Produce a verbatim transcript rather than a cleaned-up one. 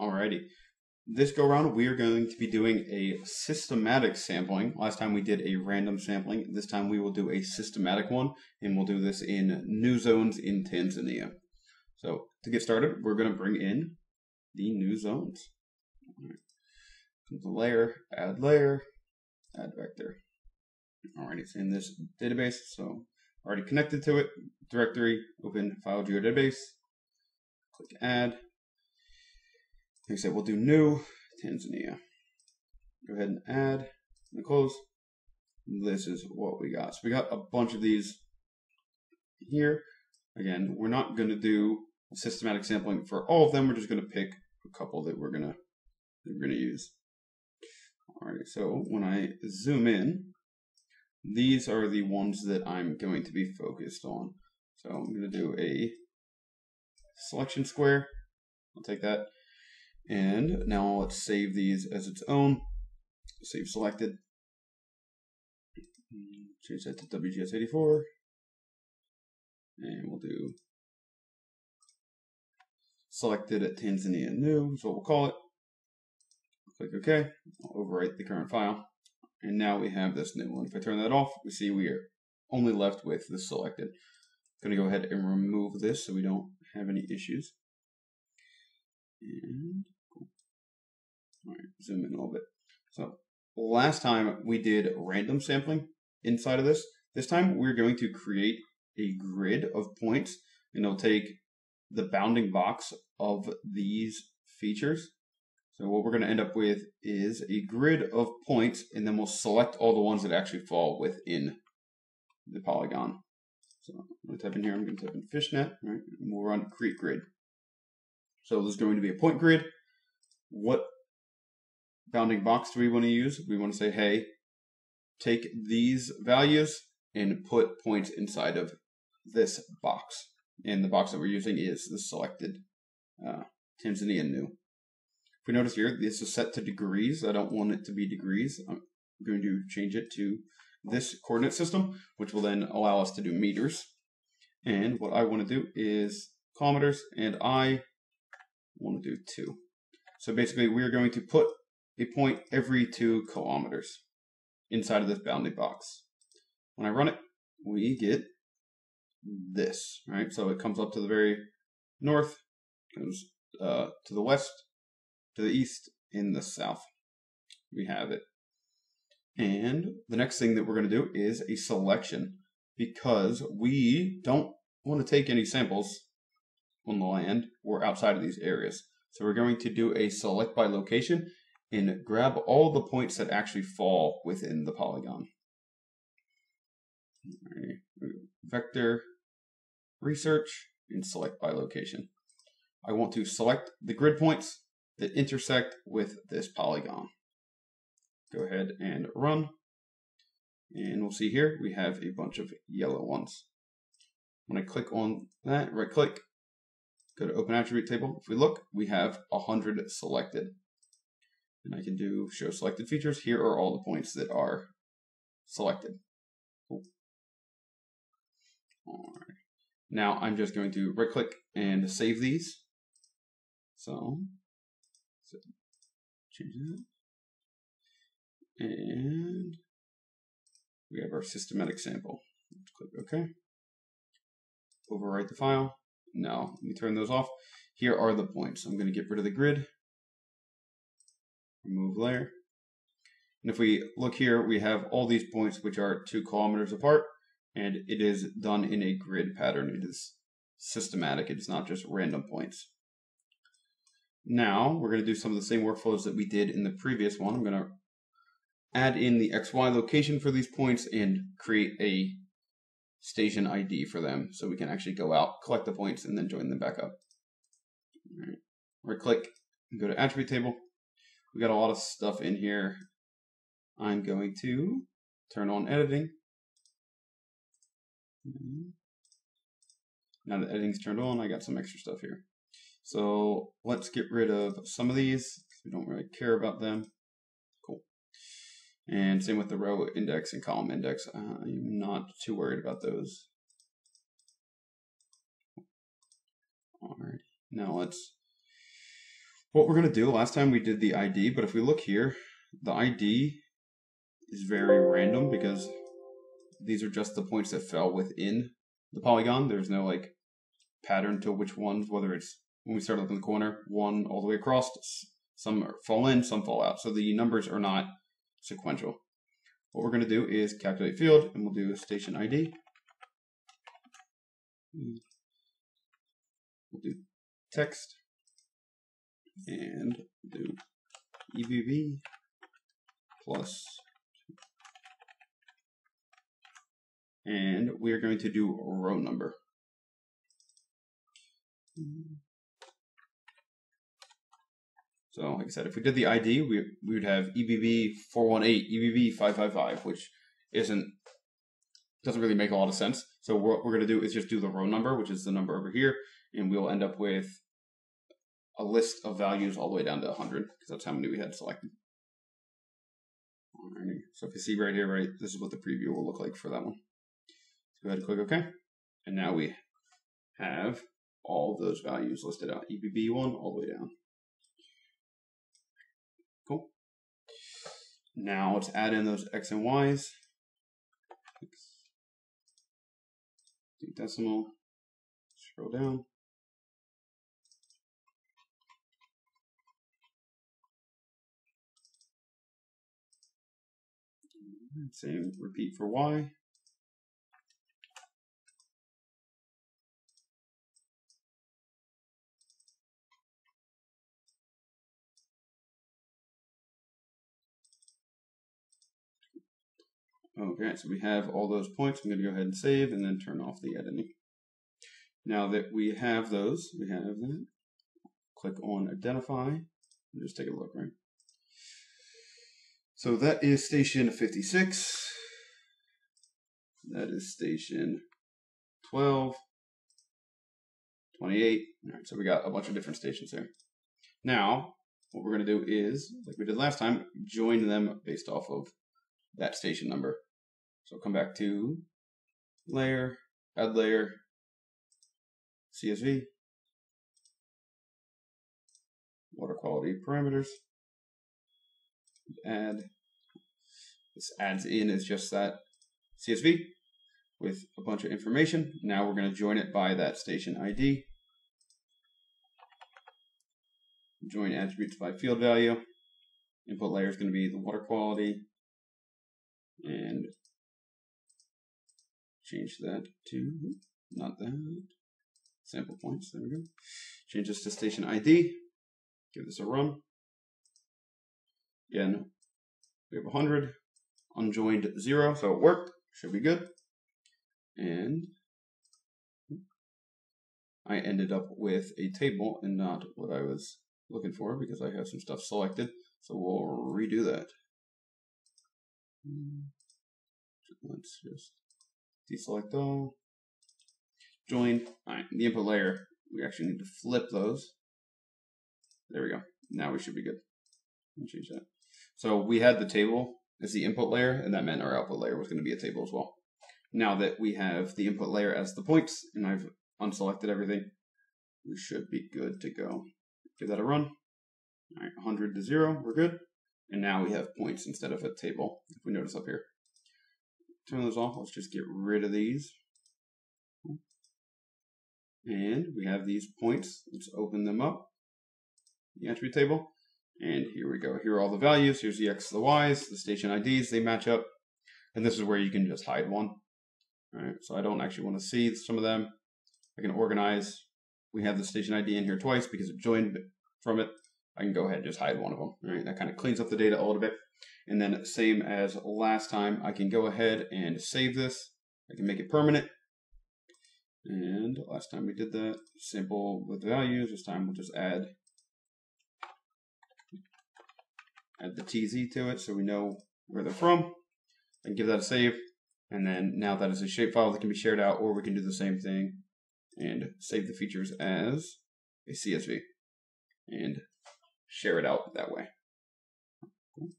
Alrighty. This go round, we are going to be doing a systematic sampling. Last time we did a random sampling. This time we will do a systematic one, and we'll do this in new zones in Tanzania. So to get started, we're going to bring in the new zones. All right. Comes a layer, add layer, add vector. Alrighty, it's in this database, so already connected to it. Directory, open file geodatabase, click add. Like I said, we'll do new Tanzania. Go ahead and add and close. This is what we got. So we got a bunch of these here. Again, we're not going to do systematic sampling for all of them. We're just going to pick a couple that we're going to that we're going to use. All right. So when I zoom in, these are the ones that I'm going to be focused on. So I'm going to do a selection square. I'll take that. And now let's save these as its own. Save selected. Change that to W G S eighty-four. And we'll do selected at Tanzania new is what we'll call it. Click OK. I'll overwrite the current file. And now we have this new one. If I turn that off, we see we are only left with the selected. I'm going to go ahead and remove this so we don't have any issues. And all right, zoom in a little bit. So last time we did random sampling inside of this. This time we're going to create a grid of points, and it'll take the bounding box of these features. So what we're going to end up with is a grid of points, and then we'll select all the ones that actually fall within the polygon. So I'm going to type in here, I'm going to type in fishnet, right? And we'll run create grid. So there's going to be a point grid. What bounding box do we want to use? We want to say, hey, take these values and put points inside of this box. And the box that we're using is the selected uh, Tanzania new. If we notice here, this is set to degrees. I don't want it to be degrees. I'm going to change it to this coordinate system, which will then allow us to do meters. And what I want to do is kilometers, and I want to do two. So basically we're going to put a point every two kilometers inside of this bounding box. When I run it, we get this, right? So it comes up to the very north, comes uh, to the west, to the east, in the south. We have it. And the next thing that we're going to do is a selection, because we don't want to take any samples on the land or outside of these areas. So we're going to do a select by location and grab all the points that actually fall within the polygon. Right. Vector, research, and select by location. I want to select the grid points that intersect with this polygon. Go ahead and run. And we'll see here we have a bunch of yellow ones. When I click on that, right click, go to open attribute table. If we look, we have one hundred selected. And I can do show selected features. Here are all the points that are selected. Cool. All right. Now I'm just going to right click and save these. So, so change that. And we have our systematic sample. Let's click OK. Overwrite the file. Now, let me turn those off. Here are the points. I'm going to get rid of the grid. Remove layer. And if we look here, we have all these points which are two kilometers apart, and it is done in a grid pattern. It is systematic. It is not just random points. Now, we're going to do some of the same workflows that we did in the previous one. I'm going to add in the X Y location for these points and create a station I D for them, so we can actually go out, collect the points, and then join them back up. All right. Right click and go to attribute table. We got a lot of stuff in here. I'm going to turn on editing. Now that editing's turned on, I got some extra stuff here. So let's get rid of some of these. We don't really care about them. And same with the row index and column index. Uh, I'm not too worried about those. All right, now let's what we're going to do, last time we did the I D, but if we look here, the I D is very random because these are just the points that fell within the polygon. There's no like pattern to which ones, whether it's when we start up in the corner, one all the way across, some fall in, some fall out. So the numbers are not sequential. What we're going to do is calculate field, and we'll do a station I D. We'll do text, and we'll do E V V plus, and we are going to do row number. So, like I said, if we did the I D, we, we would have E B V four one eight, E B V five five five, which isn't, doesn't really make a lot of sense. So what we're going to do is just do the row number, which is the number over here, and we'll end up with a list of values all the way down to one hundred, because that's how many we had selected. Alrighty. So if you see right here, right, this is what the preview will look like for that one. So go ahead and click OK, and now we have all those values listed out, E B B one all the way down. Cool. Now let's add in those X and Y's. Do decimal, scroll down. Same repeat for Y. Okay, so we have all those points. I'm going to go ahead and save and then turn off the editing. Now that we have those, we have that. Click on identify and just take a look, right? So that is station fifty-six. That is station twelve, twenty-eight. All right, so we got a bunch of different stations there. Now, what we're going to do is, like we did last time, join them based off of that station number. So come back to layer, add layer, C S V, water quality parameters, add. This adds in is just that C S V with a bunch of information. Now we're going to join it by that station I D. Join attributes by field value. Input layer is going to be the water quality, and change that to, not that, sample points, there we go. Change this to station I D, give this a run. Again, we have one hundred, unjoined zero, so it worked, should be good. And I ended up with a table and not what I was looking for because I have some stuff selected, so we'll redo that. Let's just deselect all, join. All right, in the input layer, we actually need to flip those. There we go. Now we should be good. Let me change that. So we had the table as the input layer, and that meant our output layer was going to be a table as well. Now that we have the input layer as the points, and I've unselected everything, we should be good to go. Give that a run. All right, one hundred to zero, we're good. And now we have points instead of a table, if we notice up here. Turn those off, let's just get rid of these. And we have these points, let's open them up, the attribute table. And here we go, here are all the values, here's the X, the Y's, the station I Ds, they match up. And this is where you can just hide one. All right, so I don't actually want to see some of them. I can organize, we have the station I D in here twice because it joined from it. I can go ahead and just hide one of them. All right, that kind of cleans up the data a little bit. And then same as last time, I can go ahead and save this. I can make it permanent. And last time we did that, simple with values. This time we'll just add, add the T Z to it so we know where they're from. I can give that a save. And then now that is a shapefile that can be shared out, or we can do the same thing and save the features as a C S V. And share it out that way. Cool.